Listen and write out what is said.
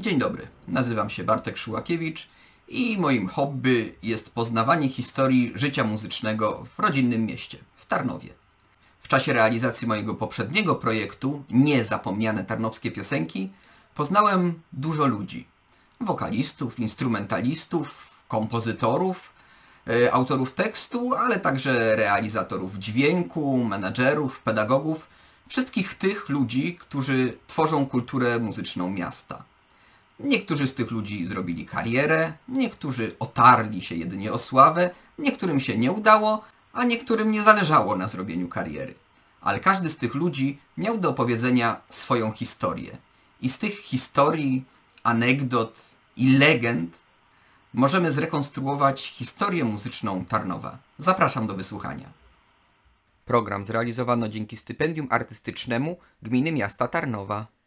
Dzień dobry, nazywam się Bartek Szułakiewicz i moim hobby jest poznawanie historii życia muzycznego w rodzinnym mieście, w Tarnowie. W czasie realizacji mojego poprzedniego projektu Niezapomniane Tarnowskie Piosenki poznałem dużo ludzi. Wokalistów, instrumentalistów, kompozytorów, autorów tekstu, ale także realizatorów dźwięku, menadżerów, pedagogów. Wszystkich tych ludzi, którzy tworzą kulturę muzyczną miasta. Niektórzy z tych ludzi zrobili karierę, niektórzy otarli się jedynie o sławę, niektórym się nie udało, a niektórym nie zależało na zrobieniu kariery. Ale każdy z tych ludzi miał do opowiedzenia swoją historię. I z tych historii, anegdot i legend możemy zrekonstruować historię muzyczną Tarnowa. Zapraszam do wysłuchania. Program zrealizowano dzięki stypendium artystycznemu Gminy Miasta Tarnowa.